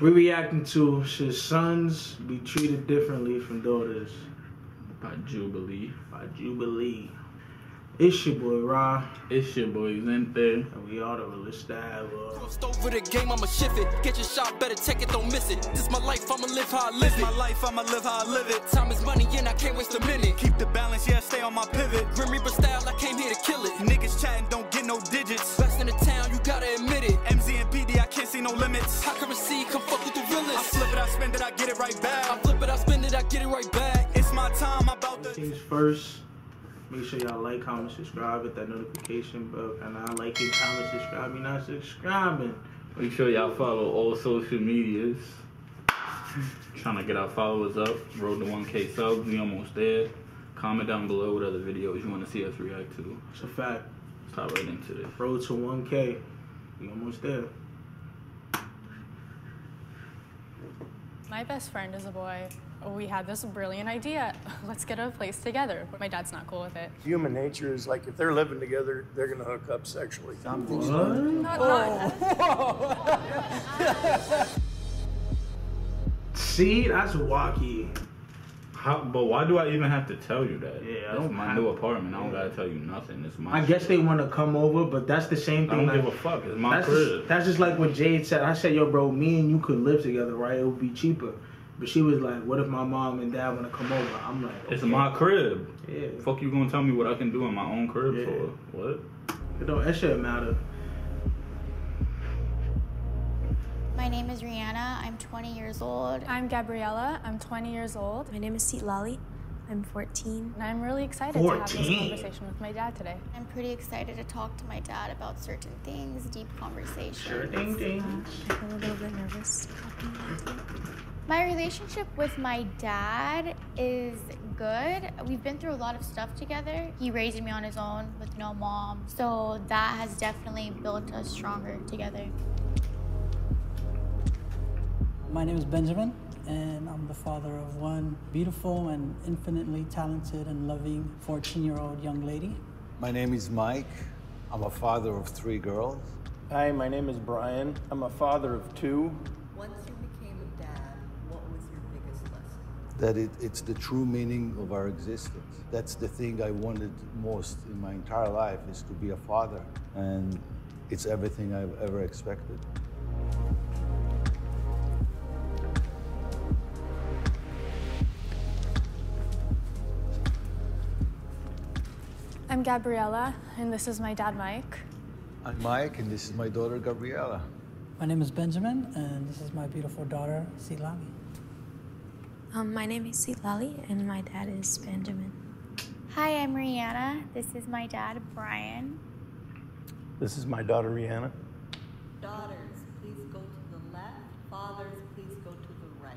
We're reacting to should sons be treated differently from daughters? By Jubilee. By Jubilee. It's your boy Ra. It's your boy Zenthe. And we all the realest style. Crossed over the game, I'ma shift it. Get your shot, better take it, don't miss it. This my life, I'ma live how I live it. My life, I'ma live how I live it. Time is money and I can't waste a minute. Keep the balance, yeah, stay on my pivot. Grim Reaper style, I came here to kill it. Niggas chatting, don't get no digits. Best in the town, you gotta admit it. MZ and PD, I can't see no limits. High currency, come fuck with the realest. I flip it, I spend it, I get it right back. I flip it, I spend it, I get it right back. It's my time, I'm about the things first. Make sure y'all like, comment, subscribe, hit that notification bell. And I like it, comment, subscribe. You're not subscribing. Make sure y'all follow all social medias. Trying to get our followers up. Road to 1K subs. We almost there. Comment down below what other videos you want to see us react to. It's a fact. Let's hop right into this. Road to 1K. We almost there. My best friend is a boy. We had this brilliant idea. Let's get a place together. My dad's not cool with it. Human nature is like, if they're living together, they're gonna hook up sexually. Something's not. See, that's wacky. How, but why do I even have to tell you that? Yeah, that's my new apartment. I don't gotta tell you nothing. It's my. I guess shit. They want to come over, but that's the same thing. I don't give a fuck. It's my crib. That's just like what Jade said. I said, yo, bro, me and you could live together, right? It would be cheaper. But she was like, what if my mom and dad want to come over? I'm like, okay. It's my crib. Yeah. Fuck you gonna tell me what I can do in my own crib for? What? It don't, that shouldn't matter. My name is Rihanna. I'm 20 years old. I'm Gabriella. I'm 20 years old. My name is Seat Lolly. I'm 14. And I'm really excited to have this conversation with my dad today. I'm pretty excited to talk to my dad about certain things, deep conversations. Certain things. I feel a little bit nervous talking about you. My relationship with my dad is good. We've been through a lot of stuff together. He raised me on his own with no mom. So that has definitely built us stronger together. My name is Benjamin, and I'm the father of one beautiful and infinitely talented and loving 14-year-old young lady. My name is Mike. I'm a father of 3 girls. Hi, my name is Brian. I'm a father of 2. That it's the true meaning of our existence. That's the thing I wanted most in my entire life, is to be a father. And it's everything I've ever expected. I'm Gabriella, and this is my dad, Mike. I'm Mike, and this is my daughter, Gabriella. My name is Benjamin, and this is my beautiful daughter, Silani. My name is Seat Lolly, and my dad is Benjamin. Hi, I'm Rihanna. This is my dad, Brian. This is my daughter, Rihanna. Daughters, please go to the left. Fathers, please go to the right.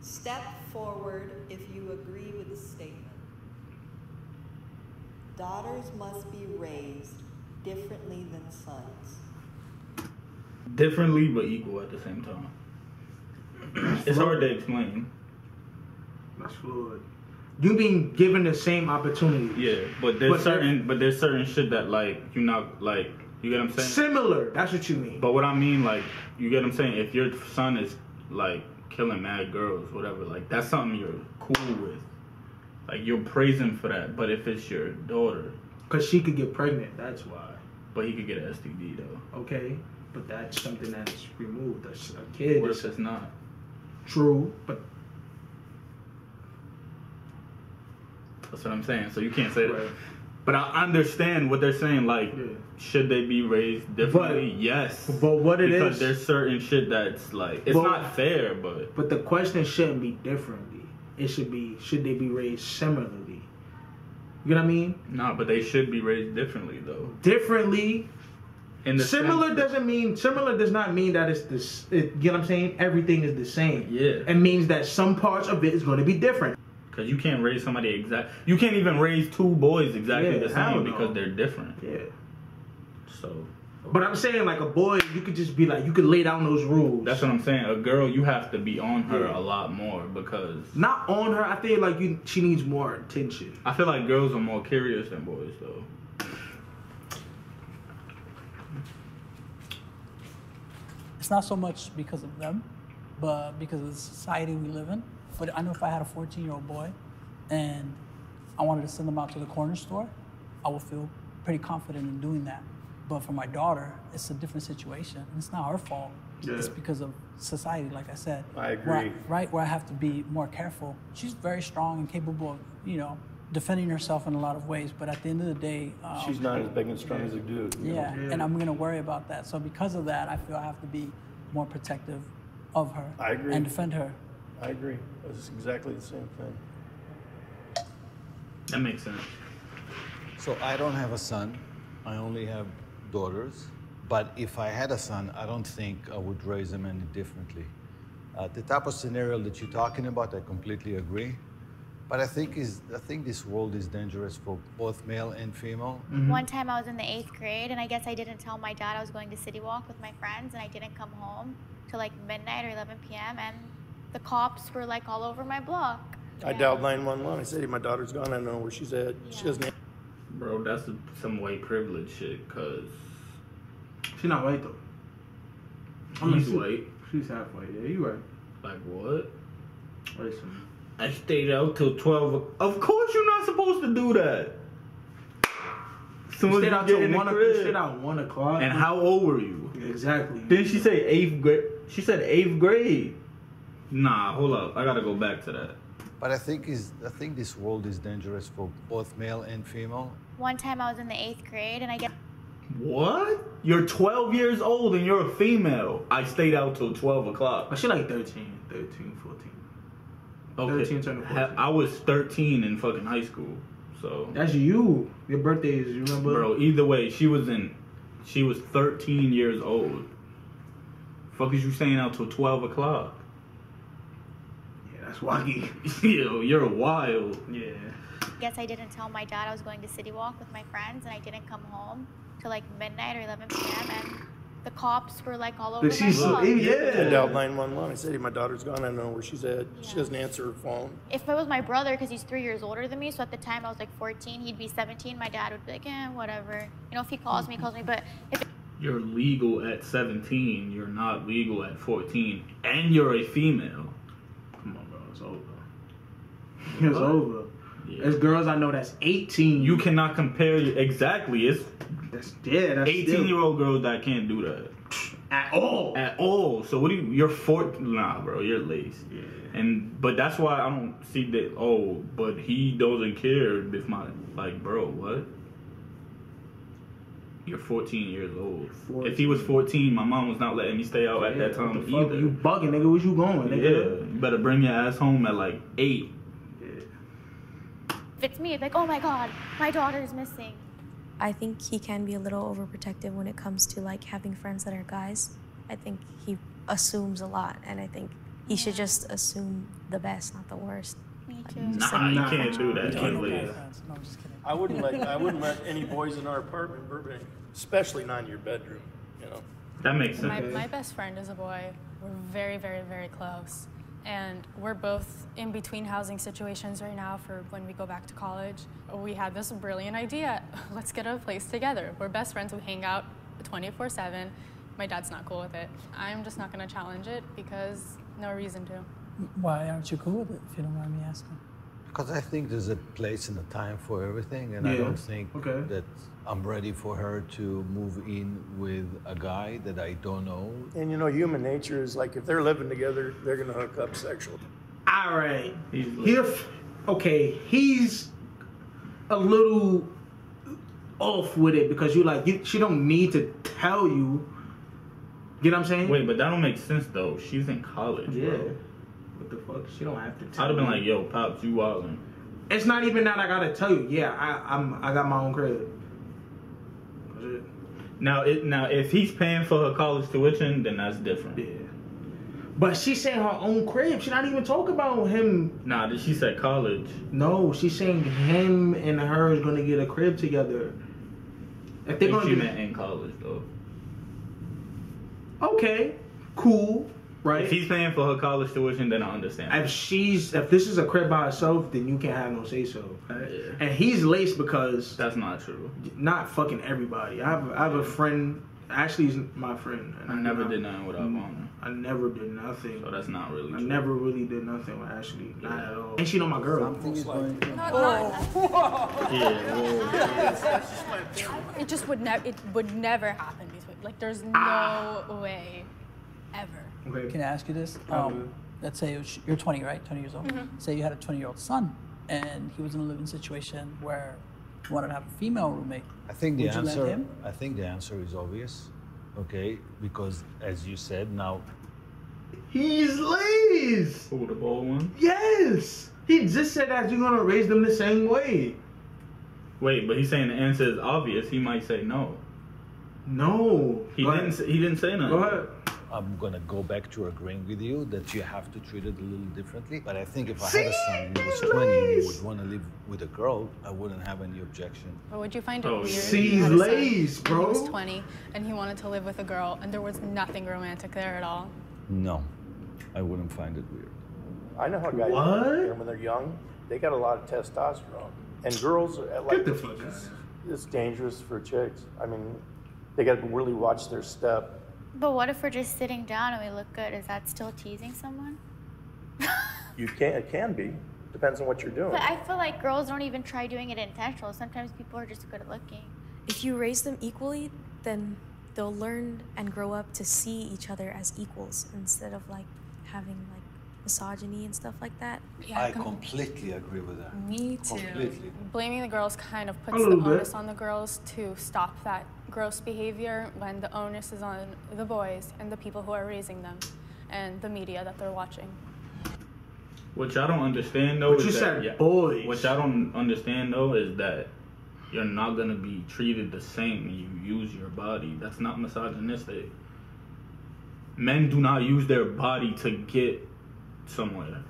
Step forward if you agree with the statement. Daughters must be raised differently than sons. Differently, but equal at the same time. It's hard to explain. That's fluid. You being given the same opportunity. Yeah, but there's certain shit that like you're not like, you get what I'm saying? Similar. That's what you mean. But what I mean, like, you get what I'm saying? If your son is like killing mad girls, whatever, like that's something you're cool with. Like you're praising for that. But if it's your daughter, because she could get pregnant, that's why. But he could get an STD though. Okay, but that's something that's removed. That's a kid. What if it's not? True, but that's what I'm saying. So you can't say that. But I understand what they're saying. Like, should they be raised differently? Yes. But what it is, because there's certain shit that's like, it's not fair. But the question shouldn't be differently. It should be, should they be raised similarly? You know what I mean? No, but they should be raised differently though. Differently. Similar doesn't mean, similar does not mean that it's this, you know what I'm saying? Everything is the same. Yeah. It means that some parts of it is going to be different. Because you can't raise somebody exact. You can't even raise 2 boys exactly the same because they're different. Yeah. So. But I'm saying, like, a boy, you could just be like, you could lay down those rules. That's what I'm saying. A girl, you have to be on her a lot more because... Not on her. I feel like she needs more attention. I feel like girls are more curious than boys, though. It's not so much because of them, but because of the society we live in. But I know if I had a 14-year-old boy and I wanted to send him out to the corner store, I would feel pretty confident in doing that. But for my daughter, it's a different situation. And it's not her fault. Yeah. It's because of society, like I said. I agree. Where I have to be more careful. She's very strong and capable of, you know, defending herself in a lot of ways. But at the end of the day... she's not as big and strong as a dude. Yeah, and I'm going to worry about that. So because of that, I feel I have to be more protective of her. I agree. And defend her. I agree. It's exactly the same thing. That makes sense. So I don't have a son. I only have daughters. But if I had a son, I don't think I would raise him any differently. The type of scenario that you're talking about, I completely agree. But I think this world is dangerous for both male and female. Mm-hmm. One time I was in the 8th grade, and I guess I didn't tell my dad I was going to City Walk with my friends, and I didn't come home till like midnight or 11 p.m., and the cops were like all over my block. Yeah. I dialed 911. I said, hey, my daughter's gone. I don't know where she's at. Yeah. She doesn't. Bro, that's some white privilege shit, because she's not white, though. I mean, she's white. She's half white. Yeah, you right. Like what? Listen. I stayed out till 12. Of course you're not supposed to do that. You stayed out till 1 o'clock. And how old were you? Exactly. Didn't she say 8th grade? She said 8th grade. Nah, hold up. I gotta go back to that. But I think this world is dangerous for both male and female. One time I was in the 8th grade, and I get... What? You're 12 years old and you're a female. I stayed out till 12 o'clock. I should like 13, 14. Okay. 13, 14. I was 13 in fucking high school, so... That's you. Your birthday is, you remember? Bro, either way, she was 13 years old. Fuck is you staying out till 12 o'clock? That's wacky. Yo, you're wild. Yeah. I guess I didn't tell my dad I was going to City Walk with my friends, and I didn't come home till like midnight or 11 p.m. And the cops were like all over my block. Yeah. I dialed 911. I said, hey, my daughter's gone. I don't know where she's at. Yeah. She doesn't answer her phone. If it was my brother, because he's 3 years older than me, so at the time I was like 14, he'd be 17. My dad would be like, eh, whatever. You know, if he calls me, he calls me. But if... You're legal at 17. You're not legal at 14. And you're a female. It's over. It's over. Yeah. There's girls I know that's 18. You cannot compare. Exactly. It's that's dead. Yeah, 18-year-old girls that can't do that at all. At all. So what do you? You're 14. Nah, bro. You're lazy. Yeah. But that's why I don't see that. Oh, but he doesn't care if my like, bro. What? You're 14 years old. 14. If he was 14, my mom was not letting me stay out at that time either. You bugging, nigga. Where you going, nigga? Yeah, you better bring your ass home at like 8. Yeah. If it's me, it's like, oh my God, my daughter's missing. I think he can be a little overprotective when it comes to like having friends that are guys. I think he assumes a lot, and I think he should just assume the best, not the worst. Me too. Nah, you can't do that. No, I'm just kidding. I wouldn't let any boys in our apartment, Burbank, especially not in your bedroom. You know, that makes sense. My best friend is a boy. We're very, very, very close, and we're both in between housing situations right now for when we go back to college. We had this brilliant idea. Let's get a place together. We're best friends. We hang out 24/7. My dad's not cool with it. I'm just not going to challenge it because no reason to. Why aren't you cool with it, if you don't mind me asking? Because I think there's a place and a time for everything, and I don't think that I'm ready for her to move in with a guy that I don't know. And you know, human nature is like, if they're living together, they're going to hook up sexually. All right. He's a little off with it because you're like, she don't need to tell you. You know what I'm saying? Wait, but that don't make sense, though. She's in college, bro. What the fuck? She don't have to tell me. I'd have been like, yo, Pops, you wildin'. It's not even that I gotta tell you. Yeah, I got my own credit. That's it. Now, if he's paying for her college tuition, then that's different. Yeah. But she's saying her own crib. She's not even talking about him. Nah, she said college. No, she's saying him and her is gonna get a crib together. If they're gonna... She meant in college, though. Okay, cool. Right. If he's paying for her college tuition, then I understand. If this is a crib by herself, then you can't have no say so. Right? Yeah. And he's laced because... That's not true. Not fucking everybody. I have a friend Ashley's my friend. And I never did nothing without Mona. I never did nothing. So that's not really true. I never really did nothing with Ashley. Yeah. Not at all. And she know my girl. Something is going to It just would never. It would never happen between. Like there's no way, ever. Okay. Can I ask you this? Let's say you're 20, right? 20 years old. Mm-hmm. Say you had a 20-year-old son, and he was in a living situation where you wanted to have a female roommate. I think the answer. I think the answer is obvious. Okay, because as you said, now he's lazy. Oh, the bald one. Yes, he just said that you're gonna raise them the same way. Wait, but he's saying the answer is obvious. He might say no. No, he didn't. He didn't say nothing. Go ahead. I'm gonna go back to agreeing with you that you have to treat it a little differently. But I think if I had a son who was 20 and would want to live with a girl, I wouldn't have any objection. But would you find it weird? He's lazy, bro. He was 20 and he wanted to live with a girl, and there was nothing romantic there at all. No, I wouldn't find it weird. I know how guys are when they're young. They got a lot of testosterone, and girls like it's dangerous for chicks. I mean, they got to really watch their step. But what if we're just sitting down and we look good? Is that still teasing someone? It can be. Depends on what you're doing. But I feel like girls don't even try doing it intentional. Sometimes people are just good at looking. If you raise them equally, then they'll learn and grow up to see each other as equals instead of like having like misogyny and stuff like that. Yeah, I completely agree with that. Me too. Completely. Blaming the girls kind of puts the onus on the girls to stop that gross behavior when the onus is on the boys and the people who are raising them and the media that they're watching. What I don't understand though is that you're not gonna be treated the same when you use your body. That's not misogynistic. Men do not use their body to get somewhere,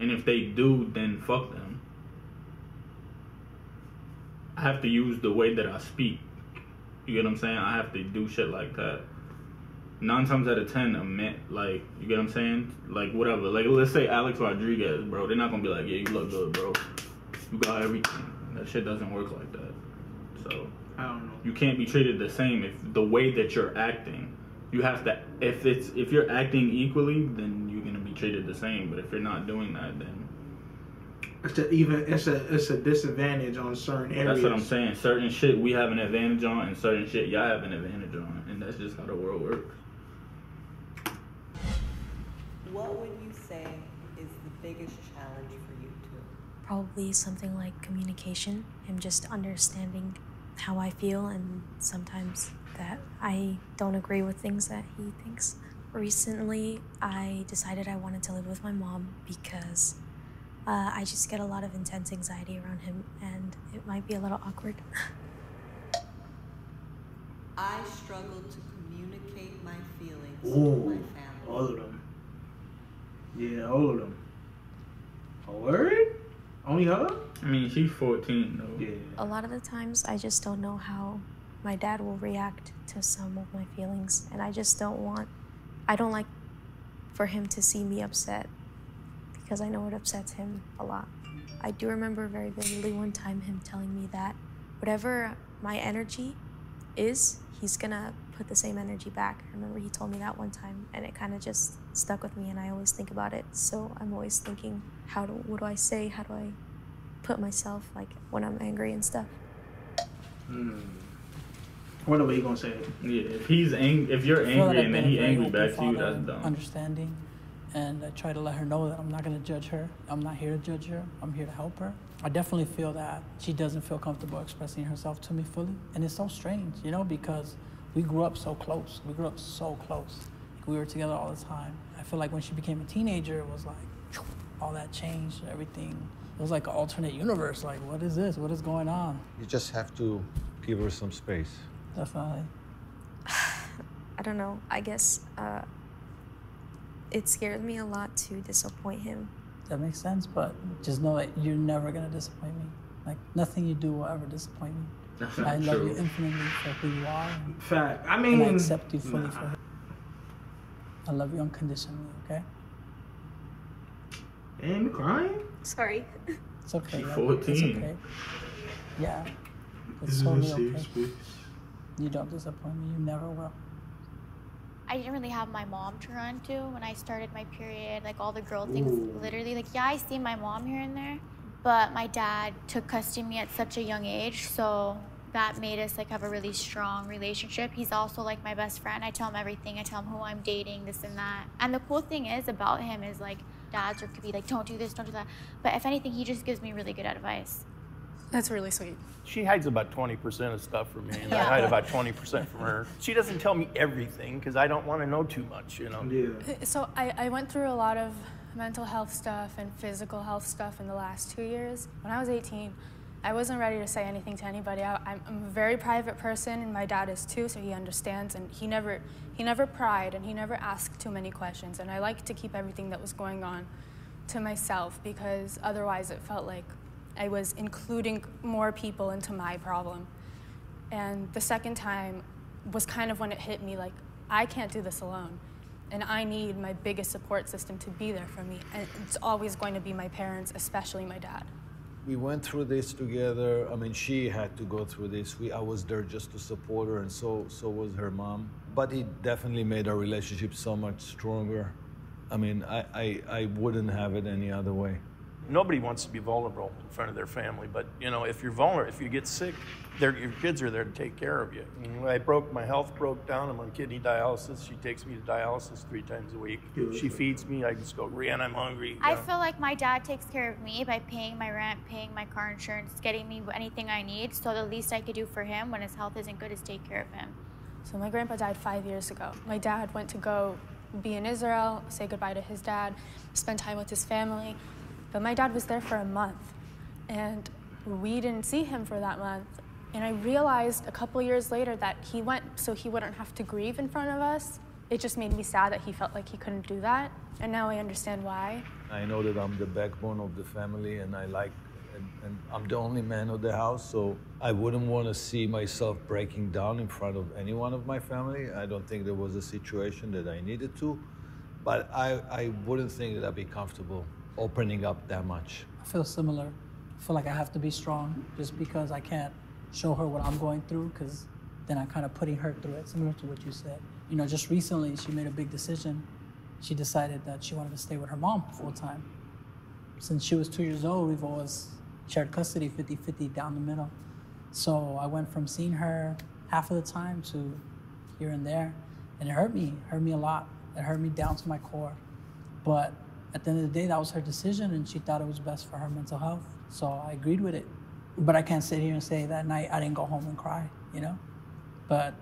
and if they do, then fuck them. I have to use the way that I speak, you get what I'm saying? I have to do shit like that. 9 times out of 10 a man, like, you get what I'm saying, like, whatever, like, let's say Alex Rodriguez, bro, they're not gonna be like, yeah, you look good, bro, you got everything. That shit doesn't work like that. So I don't know, you can't be treated the same if the way that you're acting. You have to, if you're acting equally, then you're gonna be treated the same. But if you're not doing that, then it's a disadvantage on certain areas. That's what I'm saying. Certain shit we have an advantage on, and certain shit y'all have an advantage on, and that's just how the world works. What would you say is the biggest challenge for you two? Probably something like communication and just understanding how I feel, and sometimes that I don't agree with things that he thinks. Recently, I decided I wanted to live with my mom because I just get a lot of intense anxiety around him, and it might be a little awkward. I struggle to communicate my feelings to my family. All of them. Yeah, all of them. A word? Only her? I mean, she's 14, though. Yeah. A lot of the times, I just don't know how my dad will react to some of my feelings, and I just don't want, I don't like for him to see me upset because I know it upsets him a lot. I do remember very vividly one time him telling me that whatever my energy is, he's gonna put the same energy back. I remember he told me that one time, and it kind of just stuck with me, and I always think about it. So I'm always thinking, what do I say? How do I put myself, like, when I'm angry and stuff? What are you gonna say? Yeah, if he's if you're angry and then he's angry back to you, that's dumb. Understanding, and I try to let her know that I'm not gonna judge her. I'm not here to judge her. I'm here to help her. I definitely feel that she doesn't feel comfortable expressing herself to me fully, and it's so strange, you know, because we grew up so close. We grew up so close. Like, we were together all the time. I feel like when she became a teenager, it was like all that changed, everything. It was like an alternate universe. Like, what is this? What is going on? You just have to give her some space. Definitely. I don't know. I guess it scared me a lot to disappoint him. That makes sense, but just know that you're never going to disappoint me. Like, nothing you do will ever disappoint me. That's not true. I love you infinitely for who you are. Fact. I mean, I accept you fully for who. I love you unconditionally, okay? Damn, you're crying? Sorry. It's okay. She's 14. It's okay. Yeah. It's totally okay. You don't disappoint me. You never will. I didn't really have my mom to run to when I started my period, like all the girl things. Literally, like, yeah, I see my mom here and there, but my dad took custody of me at such a young age, so that made us like have a really strong relationship. He's also like my best friend. I tell him everything. I tell him who I'm dating, this and that. And the cool thing is about him is like dads could be like, don't do this, don't do that. But if anything, he just gives me really good advice. That's really sweet. She hides about 20% of stuff from me, and I hide about 20% from her. She doesn't tell me everything because I don't want to know too much, you know. Yeah. So I went through a lot of mental health stuff and physical health stuff in the last 2 years. When I was 18, I wasn't ready to say anything to anybody. I'm a very private person, and my dad is too, so he understands. And he never pried, and he never asked too many questions. And I liked to keep everything that was going on to myself because otherwise it felt like I was including more people into my problem. And the second time was kind of when it hit me, like, I can't do this alone. And I need my biggest support system to be there for me. And it's always going to be my parents, especially my dad. We went through this together. I mean, she had to go through this. I was there just to support her, and so was her mom. But it definitely made our relationship so much stronger. I mean, I wouldn't have it any other way. Nobody wants to be vulnerable in front of their family, but you know, if you're vulnerable, if you get sick, your kids are there to take care of you. And my health broke down. I'm on kidney dialysis. She takes me to dialysis 3 times a week. She feeds me. I just go, Rianne, I'm hungry. I feel like my dad takes care of me by paying my rent, paying my car insurance, getting me anything I need. So the least I could do for him when his health isn't good is take care of him. So my grandpa died 5 years ago. My dad went to go be in Israel, say goodbye to his dad, spend time with his family. But my dad was there for a month, and we didn't see him for that month. And I realized a couple years later that he went so he wouldn't have to grieve in front of us. It just made me sad that he felt like he couldn't do that. And now I understand why. I know that I'm the backbone of the family, and and I'm the only man of the house, so I wouldn't want to see myself breaking down in front of any one of my family. I don't think there was a situation that I needed to, but I wouldn't think that I'd be comfortable opening up that much. I feel similar. I feel like I have to be strong just because I can't show her what I'm going through, because then I'm kind of putting her through it, similar to what you said. You know, just recently she made a big decision. She decided that she wanted to stay with her mom full time. Since she was 2 years old, we've always shared custody 50-50 down the middle. So I went from seeing her half of the time to here and there. And it hurt me a lot. It hurt me down to my core. But at the end of the day, that was her decision, and she thought it was best for her mental health, so I agreed with it. But I can't sit here and say that night I didn't go home and cry, you know? But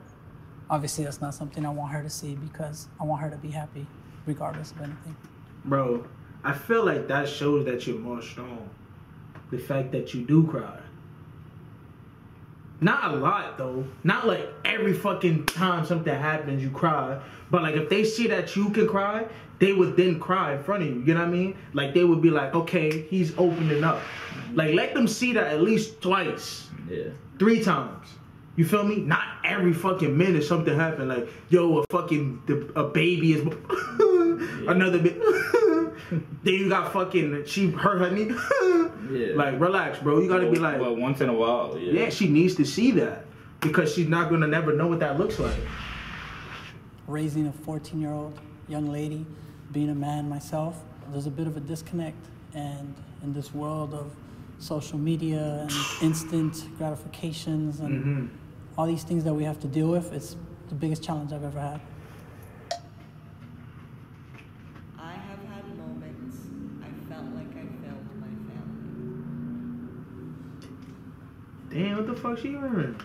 obviously that's not something I want her to see, because I want her to be happy regardless of anything. Bro, I feel like that shows that you're more strong, the fact that you do cry. Not a lot, though. Not like every fucking time something happens, you cry. But like if they see that you can cry, they would then cry in front of you. You know what I mean? Like they would be like, okay, he's opening up. Like let them see that at least twice. Yeah. 3 times. You feel me? Not every fucking minute something happened. Like, yo, a baby is... another bit. Then you got fucking, she hurt her knee. Yeah. Like, relax, bro. You gotta be like... Well, once in a while, yeah. Yeah, she needs to see that, because she's not gonna never know what that looks like. Raising a 14-year-old young lady, being a man myself, there's a bit of a disconnect. And in this world of social media and instant gratifications and all these things that we have to deal with, it's the biggest challenge I've ever had. Damn, what the fuck she earned?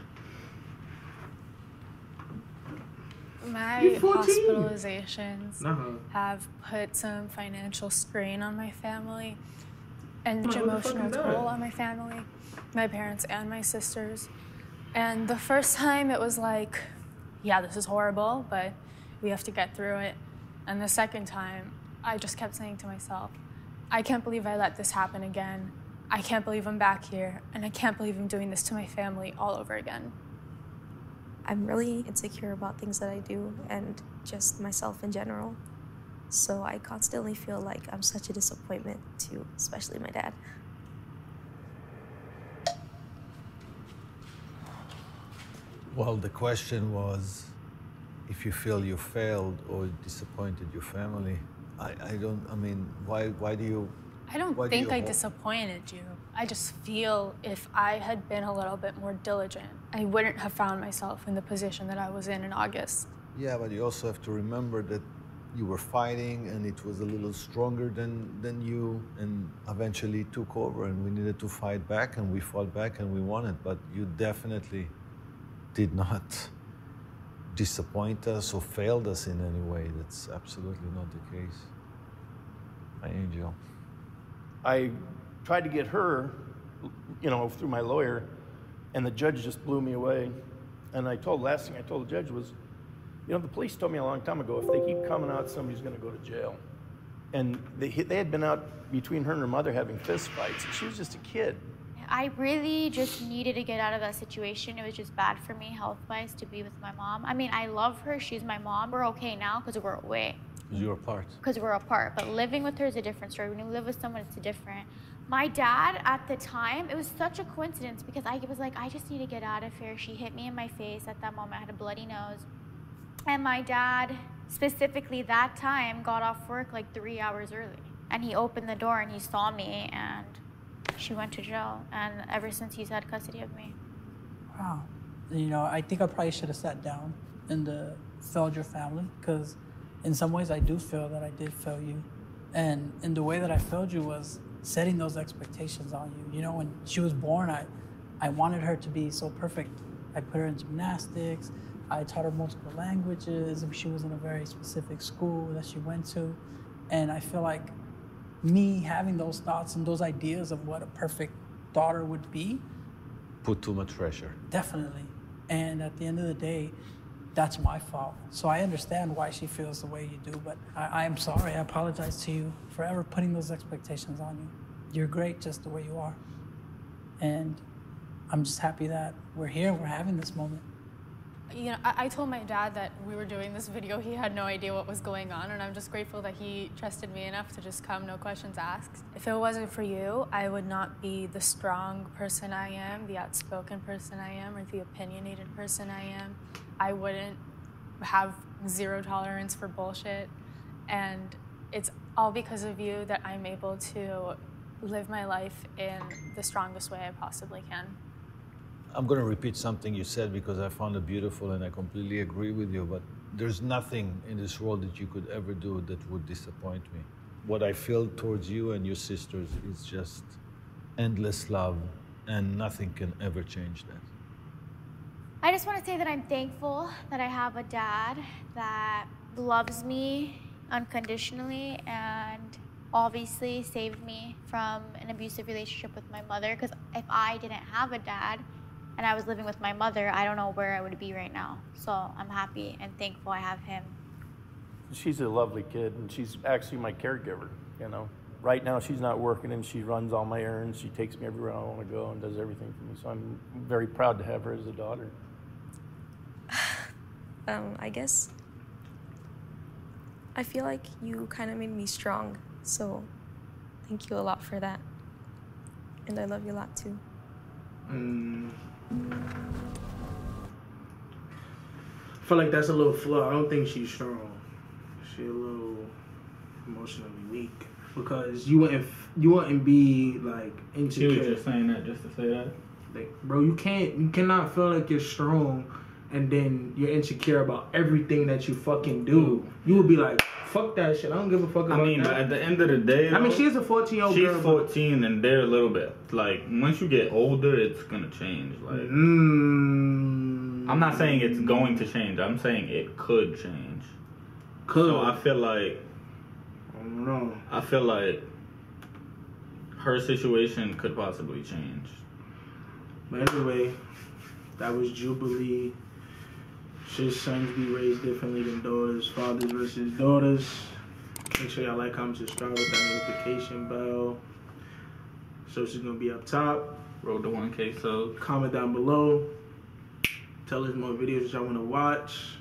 My hospitalizations have put some financial strain on my family and emotional toll on my family, my parents and my sisters. And the first time it was like, yeah, this is horrible, but we have to get through it. And the second time, I just kept saying to myself, I can't believe I let this happen again. I can't believe I'm back here, and I can't believe I'm doing this to my family all over again. I'm really insecure about things that I do and just myself in general. So I constantly feel like I'm such a disappointment to especially my dad. Well, the question was, if you feel you failed or disappointed your family, I don't think I disappointed you. I just feel if I had been a little bit more diligent, I wouldn't have found myself in the position that I was in August. Yeah, but you also have to remember that you were fighting and it was a little stronger than you, and eventually took over, and we needed to fight back, and we fought back and we won it. But you definitely did not disappoint us or failed us in any way. That's absolutely not the case. My angel. I tried to get her, you know, through my lawyer, and the judge just blew me away. And last thing I told the judge was, you know, the police told me a long time ago, if they keep coming out, somebody's gonna go to jail. And they had been out between her and her mother having fist fights, and she was just a kid. I really just needed to get out of that situation. It was just bad for me health-wise to be with my mom. I mean, I love her, she's my mom. We're okay now because we're away. Because you're apart. Because we're apart, but living with her is a different story. When you live with someone, it's different. My dad, at the time, it was such a coincidence because I was like, I just need to get out of here. She hit me in my face at that moment. I had a bloody nose. And my dad, specifically that time, got off work like 3 hours early. And he opened the door and he saw me, and she went to jail. And ever since, he's had custody of me. Wow. You know, I think I probably should have sat down and failed your family, because in some ways I do feel that I did fail you. And the way that I failed you was setting those expectations on you. You know, when she was born, I wanted her to be so perfect. I put her in gymnastics. I taught her multiple languages. She was in a very specific school that she went to. And I feel like me having those thoughts and those ideas of what a perfect daughter would be put too much pressure. Definitely. And at the end of the day, that's my fault. So I understand why she feels the way you do, but I am sorry. I apologize to you for ever putting those expectations on you. You're great just the way you are. And I'm just happy that we're here, we're having this moment. You know, I told my dad that we were doing this video. He had no idea what was going on, and I'm just grateful that he trusted me enough to just come, no questions asked. If it wasn't for you, I would not be the strong person I am, the outspoken person I am, or the opinionated person I am. I wouldn't have zero tolerance for bullshit, and it's all because of you that I'm able to live my life in the strongest way I possibly can. I'm going to repeat something you said because I found it beautiful and I completely agree with you, but there's nothing in this world that you could ever do that would disappoint me. What I feel towards you and your sisters is just endless love, and nothing can ever change that. I just want to say that I'm thankful that I have a dad that loves me unconditionally and obviously saved me from an abusive relationship with my mother, because if I didn't have a dad, and I was living with my mother, I don't know where I would be right now. So I'm happy and thankful I have him. She's a lovely kid, and she's actually my caregiver, you know. Right now, she's not working, and she runs all my errands. She takes me everywhere I want to go and does everything for me. So I'm very proud to have her as a daughter. I guess I feel like you kind of made me strong. So thank you a lot for that. And I love you a lot, too. I feel like that's a little flaw. I don't think she's strong. She's a little emotionally weak, because you wouldn't be like insecure. She was just saying that just to say that. Like, bro, you cannot feel like you're strong and then you're insecure about everything that you fucking do. You would be like, fuck that shit. I don't give a fuck about that. I mean, that. At the end of the day, though, I mean, she's a 14-year-old girl. She's 14, and they're a little bit. Like, once you get older, it's going to change. Like, I'm not saying it's going to change. I'm saying it could change. Could. So I feel like, I don't know. I feel like her situation could possibly change. But anyway, that was Jubilee. Should sons be raised differently than daughters? Fathers versus daughters. Make sure y'all like, comment, subscribe with that notification bell. Social's gonna be up top. Roll the 1K sub. Comment down below. Tell us more videos y'all wanna watch.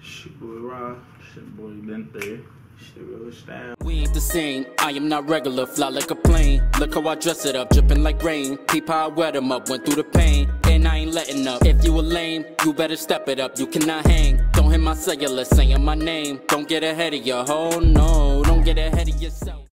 Shit boy Ra. Shit boy Bente. Shit real style. We ain't the same. I am not regular. Fly like a plane. Look how I dress it up, dripping like rain. Peep how I wet 'em up. Went through the pain. And and I ain't letting up. If you a lame, you better step it up, you cannot hang. Don't hit my cellular saying my name. Don't get ahead of your hoe, no, don't get ahead of yourself.